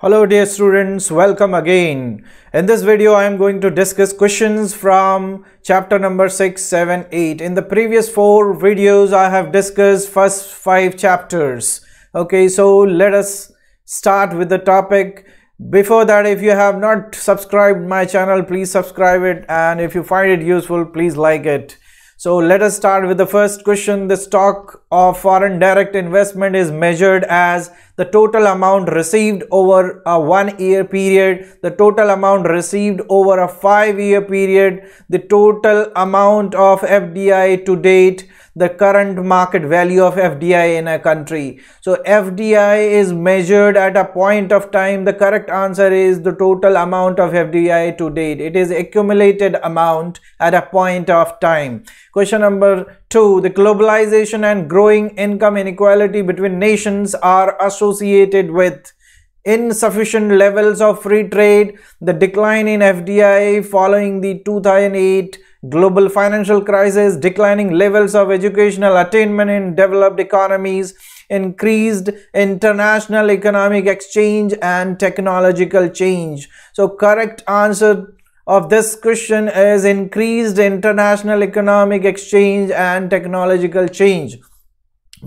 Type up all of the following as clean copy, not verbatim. Hello dear students, welcome again. In this video I am going to discuss questions from chapter number 6, 7, 8. In the previous 4 videos I have discussed first 5 chapters. Okay, so let us start with the topic. Before that, if you have not subscribed my channel, please subscribe it, and if you find it useful, please like it. So let us start with the first question. The stock of foreign direct investment is measured as the total amount received over a 1-year period, the total amount received over a 5-year period, the total amount of FDI to date, the current market value of FDI in a country. So FDI is measured at a point of time. The correct answer is the total amount of FDI to date. It is accumulated amount at a point of time. Question number 2. The globalization and growing income inequality between nations are associated with insufficient levels of free trade, the decline in FDI following the 2008 global financial crisis, declining levels of educational attainment in developed economies, increased international economic exchange and technological change. So correct answer of this question is increased international economic exchange and technological change.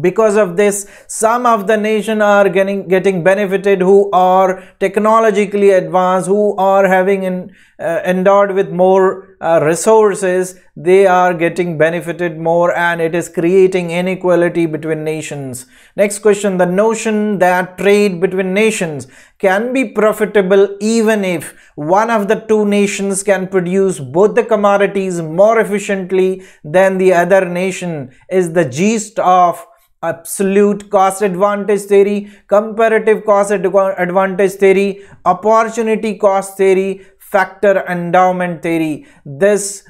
Because of this, some of the nations are getting benefited who are technologically advanced, who are having endowed with more resources. They are getting benefited more, and it is creating inequality between nations. Next question. The notion that trade between nations can be profitable even if one of the two nations can produce both the commodities more efficiently than the other nation is the gist of absolute cost advantage theory, comparative cost advantage theory, opportunity cost theory, factor endowment theory. This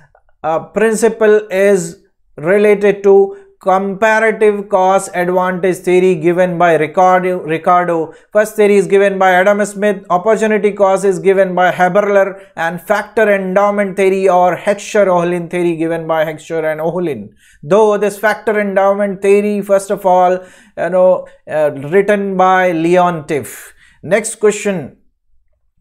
principle is related to comparative cost advantage theory given by Ricardo. First theory is given by Adam Smith, opportunity cost is given by Haberler, and factor endowment theory or Heckscher Ohlin theory given by Heckscher and Ohlin. Though this factor endowment theory, first of all, written by Leon Tiff. Next question.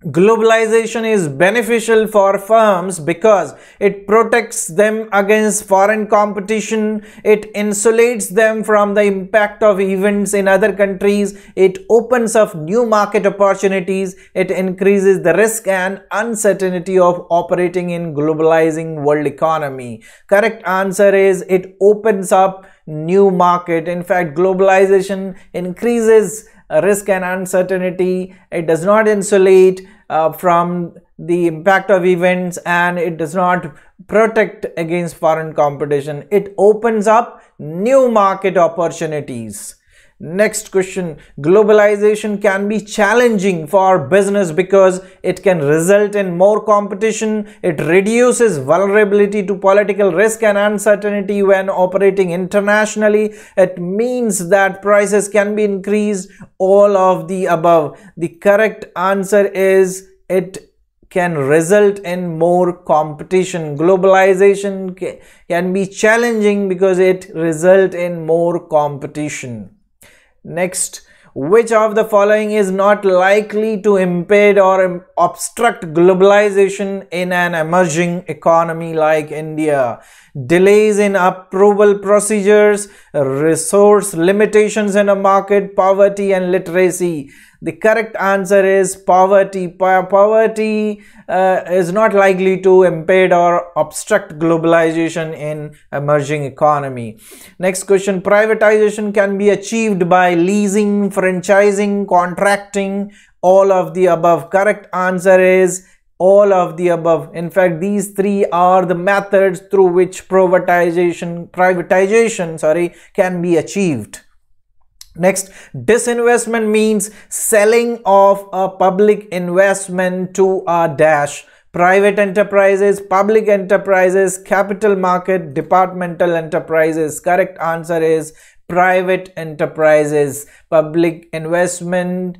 Globalization is beneficial for firms because it protects them against foreign competition, it insulates them from the impact of events in other countries, it opens up new market opportunities, it increases the risk and uncertainty of operating in globalizing world economy. Correct answer is it opens up new market. In fact, globalization increases risk and uncertainty. It does not insulate from the impact of events, and it does not protect against foreign competition. It opens up new market opportunities. Next question. Globalization can be challenging for business because it can result in more competition, it reduces vulnerability to political risk and uncertainty when operating internationally, it means that prices can be increased, all of the above. The correct answer is it can result in more competition. Globalization can be challenging because it results in more competition. Next, which of the following is not likely to impede or obstruct globalization in an emerging economy like India? Delays in approval procedures, resource limitations in a market, poverty and literacy. The correct answer is poverty. Poverty is not likely to impede or obstruct globalization in emerging economy. Next question. Privatization can be achieved by leasing, franchising, contracting, all of the above. Correct answer is all of the above. In fact, these three are the methods through which privatization can be achieved. Next, disinvestment means selling of a public investment to a dash. Private enterprises, public enterprises, capital market, departmental enterprises. Correct answer is private enterprises. Public investment,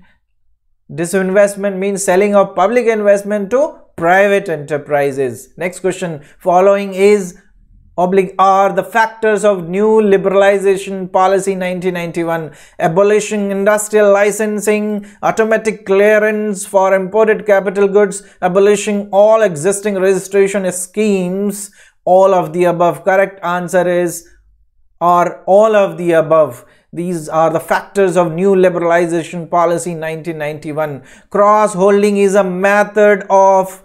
disinvestment means selling of public investment to private enterprises. Next question. Following is are the factors of new liberalization policy 1991, abolishing industrial licensing, automatic clearance for imported capital goods, abolishing all existing registration schemes. All of the above. Correct answer is or all of the above. These are the factors of new liberalization policy 1991. Cross-holding is a method of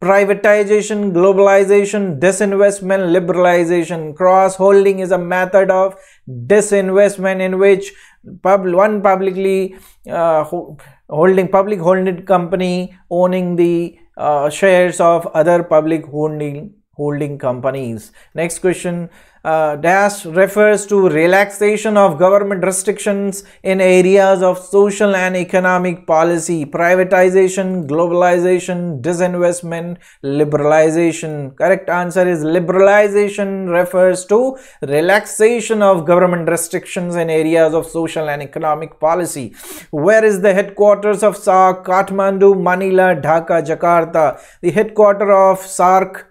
privatization, globalization, disinvestment, liberalization. Cross-holding is a method of disinvestment in which one publicly public holding company owning the shares of other public holding companies. Next question. Dash refers to relaxation of government restrictions in areas of social and economic policy, privatization, globalization, disinvestment, liberalization. Correct answer is liberalization refers to relaxation of government restrictions in areas of social and economic policy. Where is the headquarters of SAARC? Kathmandu, Manila, Dhaka, Jakarta. The headquarters of SAARC,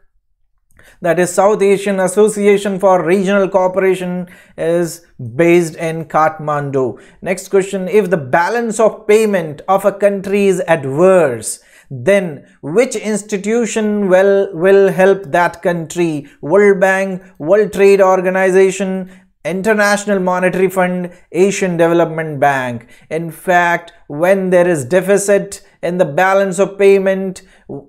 that is South Asian Association for Regional Cooperation, is based in Kathmandu. Next question. If the balance of payment of a country is adverse, then which institution will help that country? World Bank, World Trade Organization, International Monetary Fund, Asian Development Bank. In fact, when there is deficit in the balance of payment,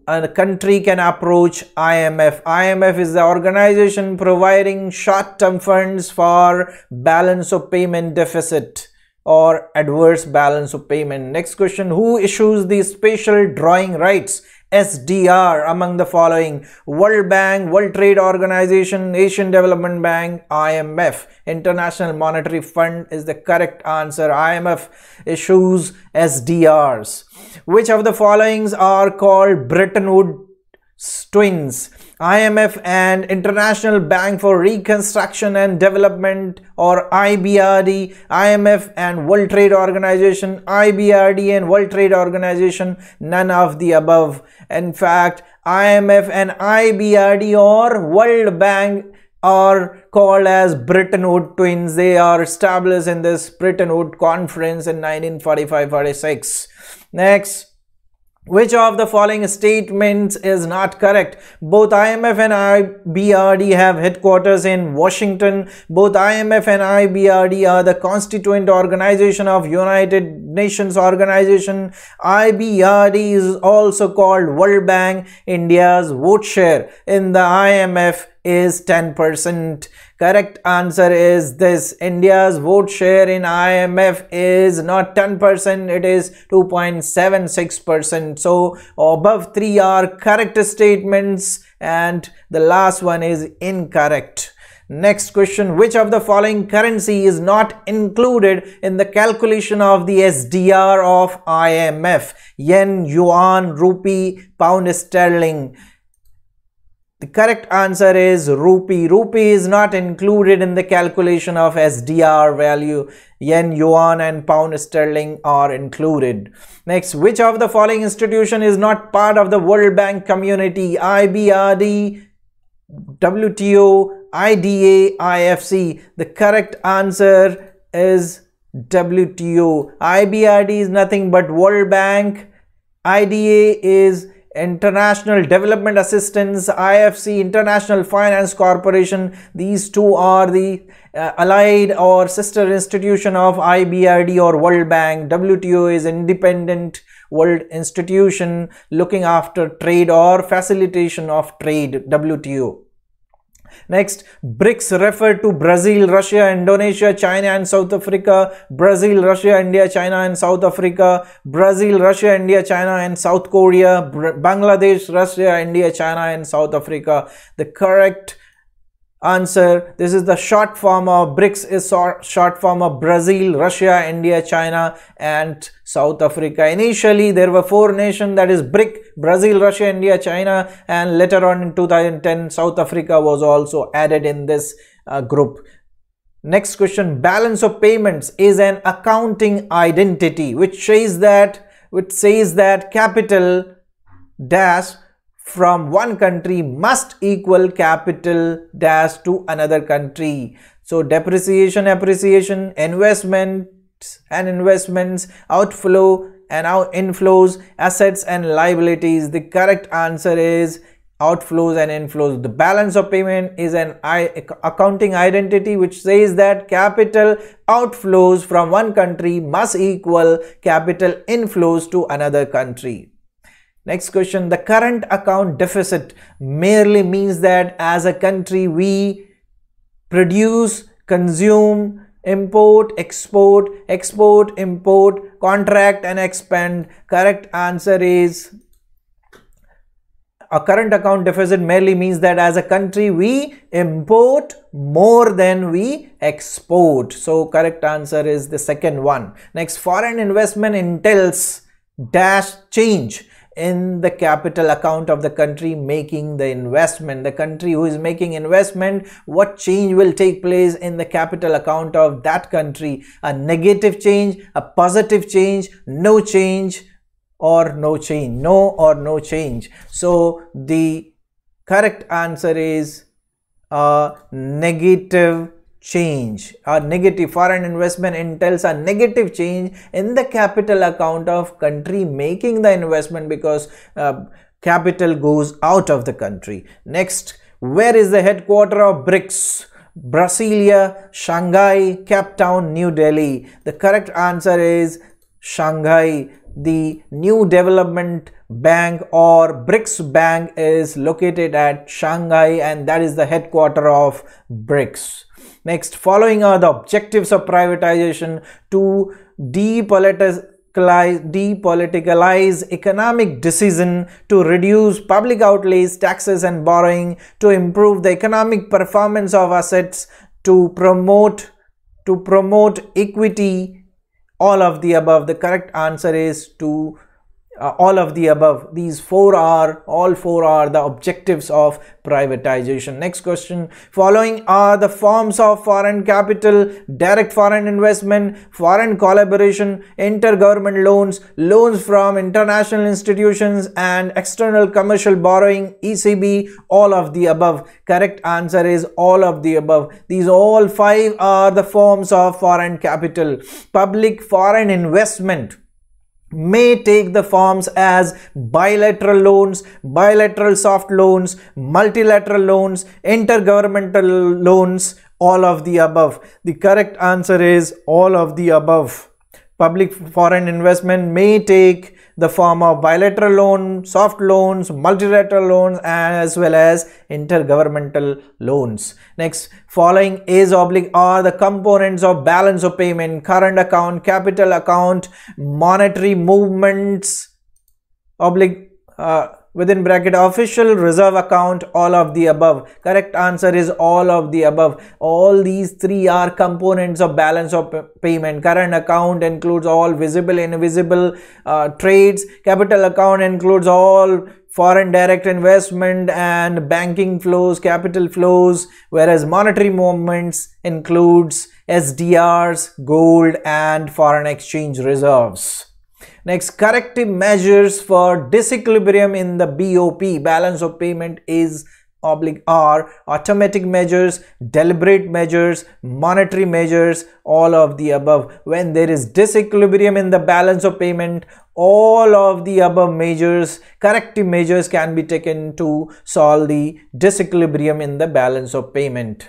a country can approach IMF. IMF is the organization providing short-term funds for balance of payment deficit or adverse balance of payment. Next question. Who issues the special drawing rights? SDR among the following: World Bank, World Trade Organization, Asian Development Bank, IMF. International Monetary Fund is the correct answer. IMF issues SDRs. Which of the followings are called Bretton Woods twins? IMF and International Bank for Reconstruction and Development, or IBRD, IMF and World Trade Organization, IBRD and World Trade Organization, none of the above. In fact, IMF and IBRD or World Bank are called as Bretton Woods twins. They are established in this Bretton Woods conference in 1945-46. Next. Which of the following statements is not correct? Both IMF and IBRD have headquarters in Washington. Both IMF and IBRD are the constituent organization of United Nations Organization. IBRD is also called World Bank. India's vote share in the IMF is 10%. Correct answer is this. India's vote share in IMF is not 10%, it is 2.76%. So above three are correct statements and the last one is incorrect. Next question. Which of the following currency is not included in the calculation of the SDR of IMF? Yen, yuan, rupee, pound sterling. The correct answer is rupee. Rupee is not included in the calculation of SDR value. Yen, yuan and pound sterling are included. Next, which of the following institution is not part of the World Bank community? IBRD, WTO, IDA, IFC. The correct answer is WTO. IBRD is nothing but World Bank. IDA is International Development Assistance, IFC, International Finance Corporation. These two are the allied or sister institution of IBRD or World Bank. WTO is independent world institution looking after trade or facilitation of trade, WTO. Next, BRICS refer to Brazil, Russia, Indonesia, China and South Africa. Brazil, Russia, India, China and South Africa. Brazil, Russia, India, China and South Korea. Bangladesh, Russia, India, China and South Africa. The correct answer, this is the short form of BRICS, is short form of Brazil, Russia, India, China and South Africa. Initially there were four nations, that is BRIC, Brazil, Russia, India, China, and later on in 2010 South Africa was also added in this group. Next question. Balance of payments is an accounting identity which says that capital dash from one country must equal capital dash to another country. So depreciation, appreciation, investments and investments, outflow and inflows, assets and liabilities. The correct answer is outflows and inflows. The balance of payment is an accounting identity which says that capital outflows from one country must equal capital inflows to another country. Next question, the current account deficit merely means that as a country we produce, consume, import, export, export, import, contract and expand. Correct answer is, a current account deficit merely means that as a country we import more than we export. So correct answer is the second one. Next, foreign investment entails dash change in the capital account of the country making the investment. The country who is making investment, what change will take place in the capital account of that country? A negative change, a positive change, or no change, no or no change. So the correct answer is a negative change. A negative, foreign investment entails a negative change in the capital account of country making the investment, because capital goes out of the country. Next, where is the headquarters of BRICS? Brasilia, Shanghai, Cape Town, New Delhi. The correct answer is Shanghai. The New Development Bank or BRICS Bank is located at Shanghai, and that is the headquarters of BRICS. Next, following are the objectives of privatization: to depoliticalize economic decision, to reduce public outlays, taxes and borrowing, to improve the economic performance of assets, to promote equity. All of the above. The correct answer is to all of the above. These four are, all four are the objectives of privatization. Next question, following are the forms of foreign capital: direct foreign investment, foreign collaboration, intergovernment loans, loans from international institutions and external commercial borrowing, ECB. All of the above. Correct answer is all of the above. These all five are the forms of foreign capital. Public foreign investment may take the forms as bilateral loans, bilateral soft loans, multilateral loans, intergovernmental loans, all of the above. The correct answer is all of the above. Public foreign investment may take the form of bilateral loans, soft loans, multilateral loans, as well as intergovernmental loans. Next, following are the components of balance of payment: current account, capital account, monetary movements, within bracket official reserve account, all of the above. Correct answer is all of the above. All these three are components of balance of payment. Current account includes all visible and invisible trades. Capital account includes all foreign direct investment and banking flows, capital flows, whereas monetary movements includes SDRs, gold and foreign exchange reserves. Next, corrective measures for disequilibrium in the BOP, balance of payment, is are automatic measures, deliberate measures, monetary measures, all of the above. When there is disequilibrium in the balance of payment, all of the above measures, corrective measures, can be taken to solve the disequilibrium in the balance of payment.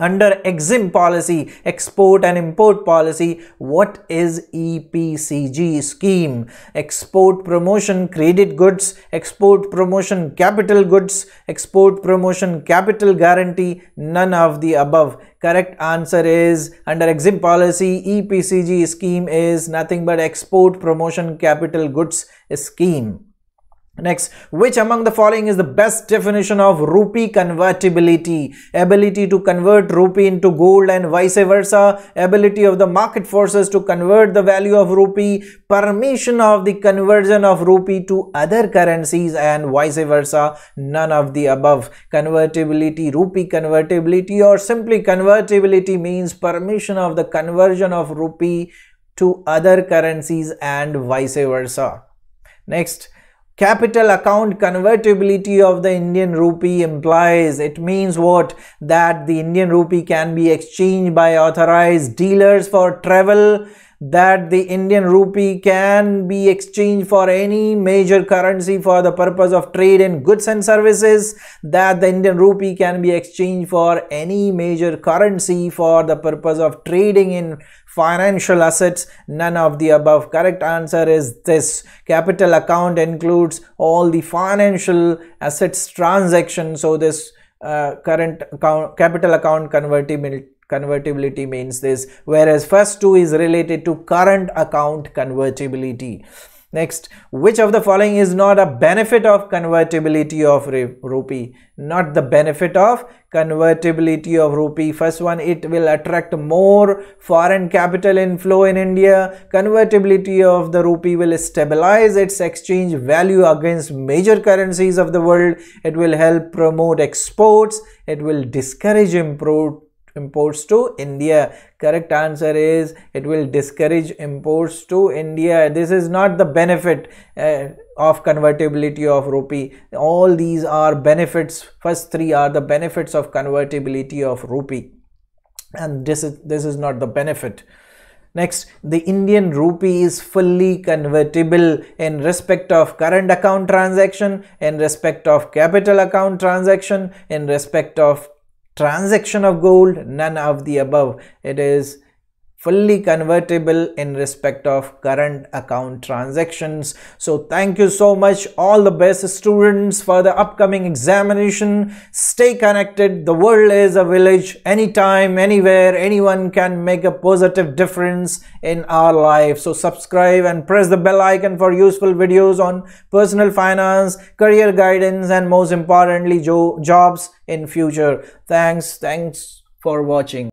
Under EXIM policy, export and import policy, what is EPCG scheme? Export promotion credit goods, export promotion capital goods, export promotion capital guarantee, none of the above. Correct answer is, under EXIM policy, EPCG scheme is nothing but export promotion capital goods scheme. Next, which among the following is the best definition of rupee convertibility? Ability to convert rupee into gold and vice versa, ability of the market forces to convert the value of rupee, permission of the conversion of rupee to other currencies and vice versa, none of the above. Convertibility, rupee convertibility, or simply convertibility means permission of the conversion of rupee to other currencies and vice versa. Next, Capital account convertibility of the Indian rupee implies, it means what? That the Indian rupee can be exchanged by authorized dealers for travel, that the Indian rupee can be exchanged for any major currency for the purpose of trade in goods and services, that the Indian rupee can be exchanged for any major currency for the purpose of trading in financial assets. None of the above. Correct answer is this. Capital account includes all the financial assets transactions. So this current account, capital account convertibility means this, whereas first two is related to current account convertibility. Next, which of the following is not a benefit of convertibility of rupee? Not the benefit of convertibility of rupee. First one, it will attract more foreign capital inflow in India. Convertibility of the rupee will stabilize its exchange value against major currencies of the world. It will help promote exports. It will discourage imports to India. Correct answer is it will discourage imports to India. This is not the benefit of convertibility of rupee. All these are benefits. First three are the benefits of convertibility of rupee, and this is not the benefit. Next, the Indian rupee is fully convertible in respect of current account transaction, in respect of capital account transaction, in respect of transaction of gold. None of the above. It is fully convertible in respect of current account transactions. So thank you so much. All the best students for the upcoming examination. Stay connected. The world is a village. Anytime, anywhere, anyone can make a positive difference in our life. So subscribe and press the bell icon for useful videos on personal finance, career guidance, and most importantly, jobs in future. Thanks for watching.